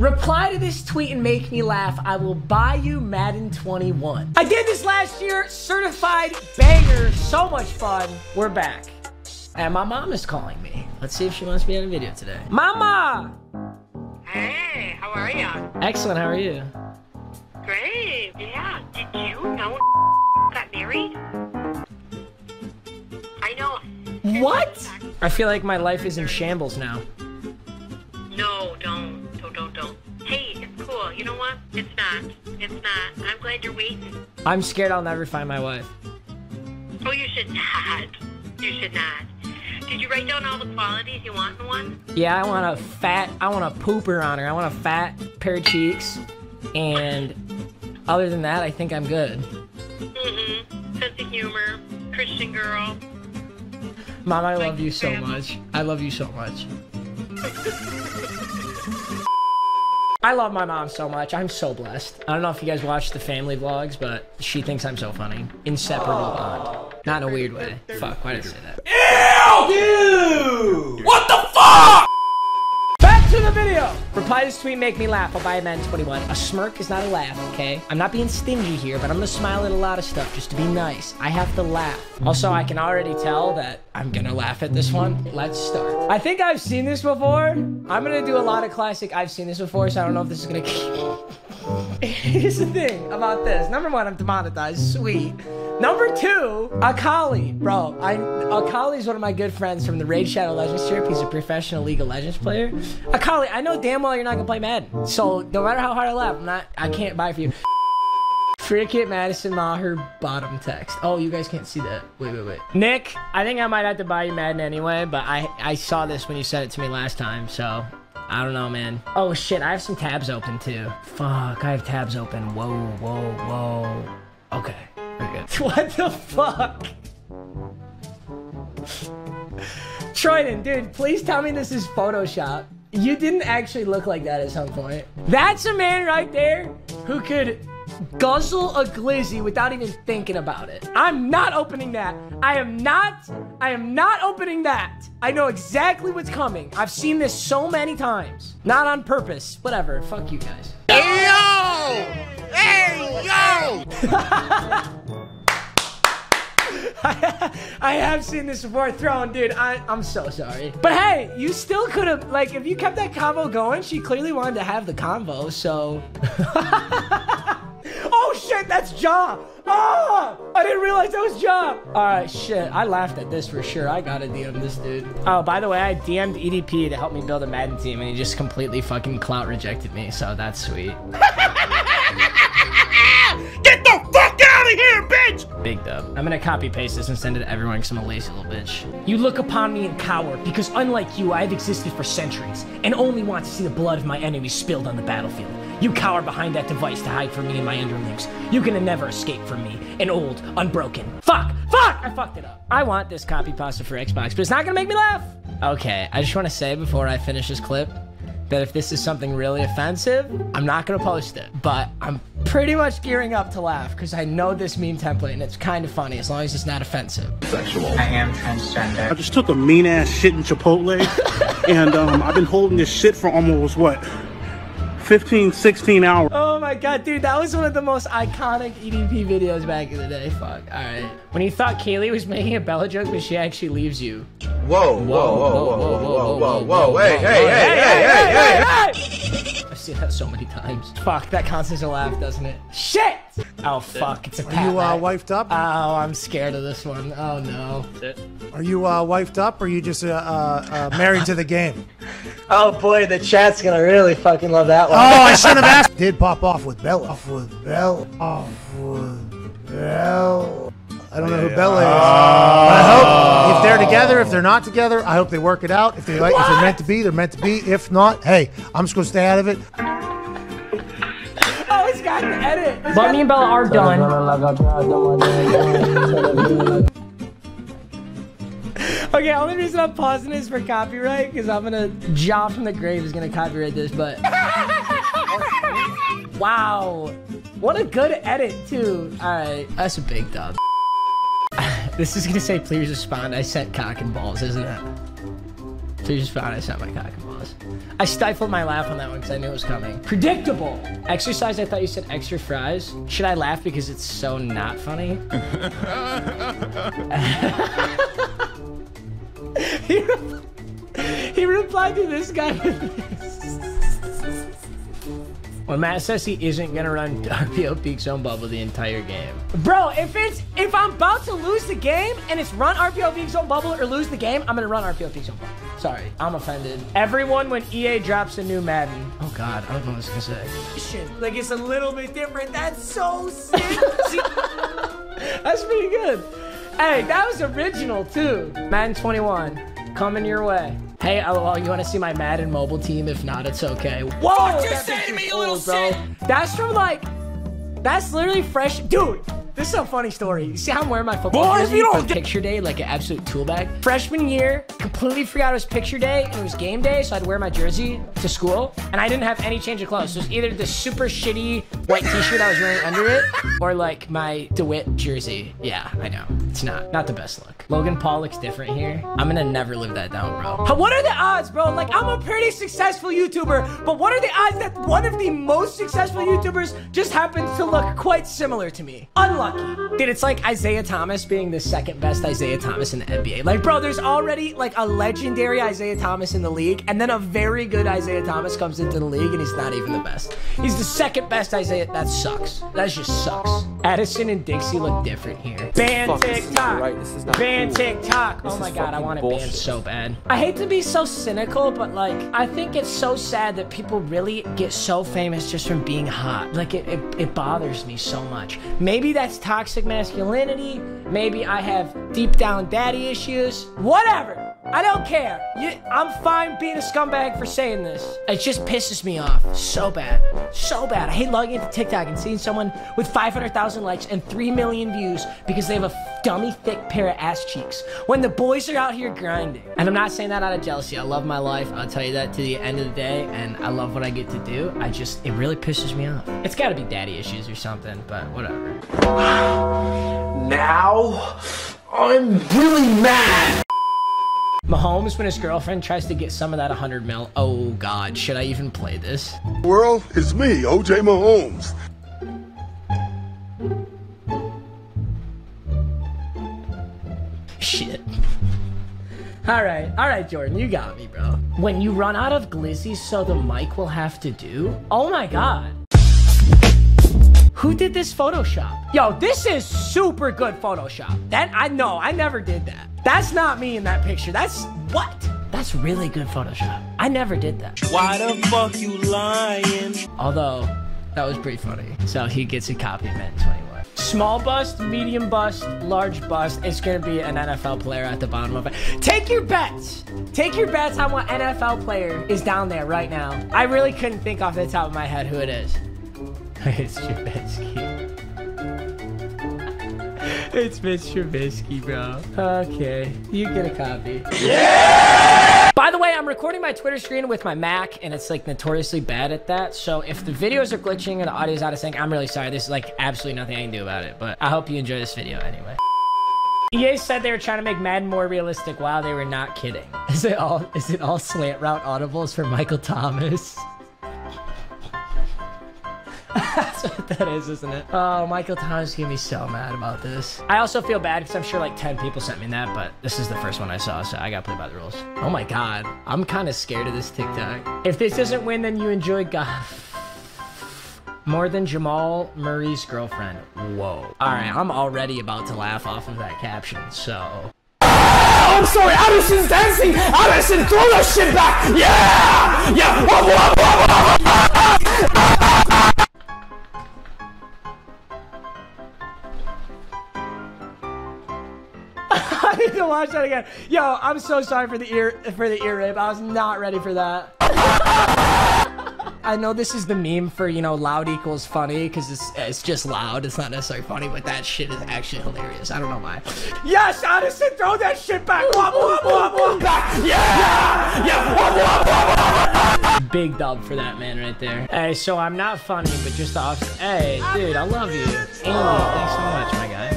Reply to this tweet and make me laugh. I will buy you Madden 21. I did this last year. Certified banger. So much fun. We're back. And my mom is calling me. Let's see if she wants me on a video today. Mama! Hey, how are you? Excellent, how are you? Great, yeah. Did you know got married? I know. What? I feel like my life is in shambles now. No, don't. Hey, it's cool. You know what? It's not. It's not. I'm glad you're waiting. I'm scared I'll never find my wife. Oh, you should not. You should not. Did you write down all the qualities you want in one? Yeah, I want a pooper on her. I want a fat pair of cheeks. And other than that, I think I'm good. Mm-hmm. Sense of humor. Christian girl. Mom, I love you so much. I love you so much. I love my mom so much. I'm so blessed. I don't know if you guys watch the family vlogs, but she thinks I'm so funny. Inseparable bond. Not in a weird way. Fuck, why did I say that? Ew! Dude. What the fuck? Back to the video! Reply to this tweet, make me laugh. I'll buy a Madden 21. A smirk is not a laugh, okay? I'm not being stingy here, but I'm gonna smile at a lot of stuff just to be nice. I have to laugh. Also, I can already tell that I'm gonna laugh at this one. Let's start. I think I've seen this before. I'm gonna do a lot of classic I've seen this before, so I don't know if this is gonna... Here's the thing about this. Number one, I'm demonetized. Sweet. Number two, Akali. Bro, Akali is one of my good friends from the Raid Shadow Legends trip. He's a professional League of Legends player. Akali, I know damn well you're not gonna play Madden. So no matter how hard I laugh, I can't buy for you. Frickin' Madison Maher bottom text. Oh, you guys can't see that. Wait. Nick, I think I might have to buy you Madden anyway, but I saw this when you said it to me last time, so I don't know, man. Oh shit, I have some tabs open too. Fuck, I have tabs open. Whoa. Okay. What the fuck? Troyden, dude, please tell me this is Photoshop. You didn't actually look like that at some point. That's a man right there who could guzzle a glizzy without even thinking about it. I'm not opening that. I am not opening that. I know exactly what's coming. I've seen this so many times. Not on purpose. Whatever. Fuck you guys. Hey, yo! I have seen this before. Thrown, dude. I'm so sorry. But hey, you still could have, like, if you kept that convo going, she clearly wanted to have the convo, so. Oh, shit, that's Ja. Oh, I didn't realize that was Ja. All right, shit. I laughed at this for sure. I gotta DM this dude. Oh, by the way, I DM'd EDP to help me build a Madden team, and he just completely fucking clout rejected me, so that's sweet. Get the fuck out of here, bitch! Big dub. I'm gonna copy paste this and send it to everyone because I'm a lazy little bitch. You look upon me and cower because unlike you, I've existed for centuries and only want to see the blood of my enemies spilled on the battlefield. You cower behind that device to hide from me and my underlings. You can never escape from me, an old, unbroken. Fuck! I fucked it up. I want this copy pasta for Xbox, but it's not gonna make me laugh. Okay, I just want to say before I finish this clip that if this is something really offensive, I'm not gonna post it, but I'm pretty much gearing up to laugh because I know this meme template and it's kind of funny as long as it's not offensive. Sexual. I am transgender. I just took a mean ass shit in Chipotle and I've been holding this shit for almost what? 15, 16 hours. Oh my God, dude, that was one of the most iconic EDP videos back in the day. Fuck, all right. When you thought Kaylee was making a Bella joke, but she actually leaves you. Whoa, hey. I've seen that so many times. Fuck, that counts as a laugh, doesn't it? Shit! Oh, fuck, it's a pat. Are you wifed up? Oh, I'm scared of this one. Oh, no. Are you wifed up, or are you just married to the game? Oh, boy, the chat's gonna really fucking love that one. Oh, I should have asked. Did pop off with Bella. I don't know who Bella is. But I hope if they're together, if they're not together, I hope they work it out. If they like, if they're meant to be, they're meant to be. If not, hey, I'm just gonna stay out of it. Oh, it's got an edit. But me and Bella are done. Okay, only reason I'm pausing is for copyright, because I'm gonna jaw from the grave is gonna copyright this, but wow. What a good edit too. Alright, that's a big dub. This is gonna say please respond, I sent cock and balls, isn't it? Please respond, I sent my cock and balls. Thomas. I stifled my laugh on that one because I knew it was coming. Predictable. Exercise, I thought you said extra fries. Should I laugh because it's so not funny? He replied to this guy with this. When Matt says he isn't gonna run RPO Peak Zone Bubble the entire game. Bro, if I'm about to lose the game and it's run RPO Peak Zone Bubble or lose the game, I'm gonna run RPO Peak Zone Bubble. Sorry, I'm offended. Everyone, when EA drops a new Madden. Oh God, I don't know what I was gonna say. Shit, like it's a little bit different. That's so sick. That's pretty good. Hey, that was original too. Madden 21, coming your way. Hey, LOL, you want to see my Madden mobile team? If not, it's okay. Whoa! What you say to me, you little shit? That's from like, that's literally fresh. Dude, this is a funny story. You see how I'm wearing my football jersey for picture day, like an absolute tool bag? Freshman year, completely forgot it was picture day and it was game day, so I'd wear my jersey to school and I didn't have any change of clothes. So it was either the super shitty white t-shirt I was wearing under it or like my DeWitt jersey. Yeah, I know. It's not the best look. Logan Paul looks different here. I'm gonna never live that down, bro. What are the odds, bro? Like, I'm a pretty successful YouTuber, but what are the odds that one of the most successful YouTubers just happens to look quite similar to me? Unlucky. Dude, it's like Isaiah Thomas being the second best Isaiah Thomas in the NBA. Like, bro, there's already like a legendary Isaiah Thomas in the league, and then a very good Isaiah Thomas comes into the league, and he's not even the best. He's the second best Isaiah. That sucks. That just sucks. Addison and Dixie look different here. Ban TikTok. Right. Ban TikTok. Oh my God, I want it banned so bad. I hate to be so cynical, but like, I think it's so sad that people really get so famous just from being hot. Like, it bothers me so much. Maybe that's toxic masculinity. Maybe I have deep down daddy issues. Whatever. I don't care. I'm fine being a scumbag for saying this. It just pisses me off so bad. So bad. I hate logging into TikTok and seeing someone with 500,000 likes and 3 million views because they have a dummy thick pair of ass cheeks when the boys are out here grinding. And I'm not saying that out of jealousy. I love my life. I'll tell you that to the end of the day, and I love what I get to do. It really pisses me off. It's gotta be daddy issues or something, but whatever. Now, I'm really mad. Mahomes, when his girlfriend tries to get some of that 100 mil. Oh God, should I even play this? World, it's me, O.J. Mahomes. Shit. All right, Jordan, you got me, bro. When you run out of glizzies, so the mic will have to do. Oh my God. Who did this Photoshop? Yo, this is super good Photoshop. That, I never did that. That's not me in that picture. That's what? That's really good Photoshop. I never did that. Why the fuck you lying? Although, that was pretty funny. So he gets a copy of Madden 21. Small bust, medium bust, large bust. It's gonna be an NFL player at the bottom of it. Take your bets. Take your bets on what NFL player is down there right now. I really couldn't think off the top of my head who it is. It's Trubisky. It's Mr. Trubisky, bro. Okay, you get a copy. Yeah! By the way, I'm recording my Twitter screen with my Mac, and it's like notoriously bad at that. So if the videos are glitching and the audio's out of sync, I'm really sorry. There's like absolutely nothing I can do about it, but I hope you enjoy this video anyway. EA said they were trying to make Madden more realistic. Wow, they were not kidding. Is it all slant route audibles for Michael Thomas? That's what that is, isn't it? Oh, Michael Thomas is gonna be so mad about this. I also feel bad because I'm sure like 10 people sent me that, but this is the first one I saw, so I gotta play by the rules. Oh my God, I'm kind of scared of this TikTok. If this doesn't win, then you enjoy golf more than Jamal Murray's girlfriend. Whoa. All right, I'm already about to laugh off of that caption, so. Oh, I'm sorry, Addison's dancing. Addison, throw that shit back. Yeah, yeah. Whoa, whoa, whoa, whoa, whoa. I need to watch that again. Yo, I'm so sorry for the ear rip. I was not ready for that. I know this is the meme for, you know, loud equals funny because it's just loud. It's not necessarily funny, but that shit is actually hilarious. I don't know why. Yes, Addison, throw that shit back. Back. Yeah, yeah. Big dub for that man right there. Hey, so I'm not funny, but just the opposite. Hey, dude, I love you. Thanks so much, my guy.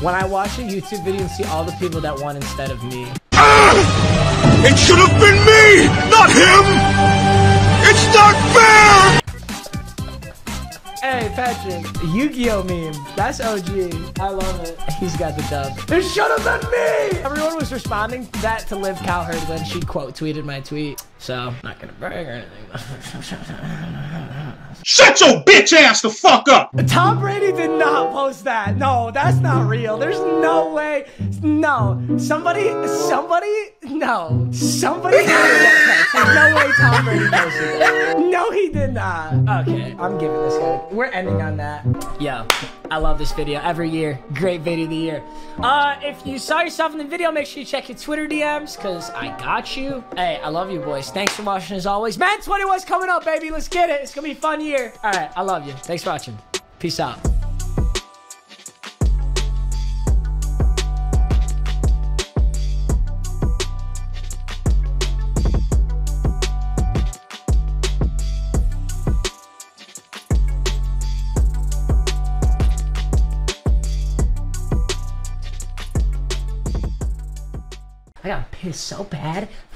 When I watch a YouTube video and see all the people that won instead of me. It should have been me, not him! It's not fair! Hey, Patrick, Yu-Gi-Oh meme. That's OG. I love it. He's got the dub. It should have been me! Everyone was responding to that to Liv Cowherd when she quote tweeted my tweet. So, not gonna brag or anything. Shut your bitch ass the fuck up! Tom Brady did not post that. No, that's not real. There's no way. No. Somebody posted that text. There's no way Tom Brady posted that. No, he did not. Okay, I'm giving this guy. We're ending on that. Yo, I love this video every year. Great video of the year. If you saw yourself in the video, make sure you check your Twitter DMs, because I got you. Hey, I love you, boys. Thanks for watching as always. Madden 21's coming up, baby. Let's get it. It's gonna be a fun year. All right, I love you. Thanks for watching. Peace out. I got pissed so bad.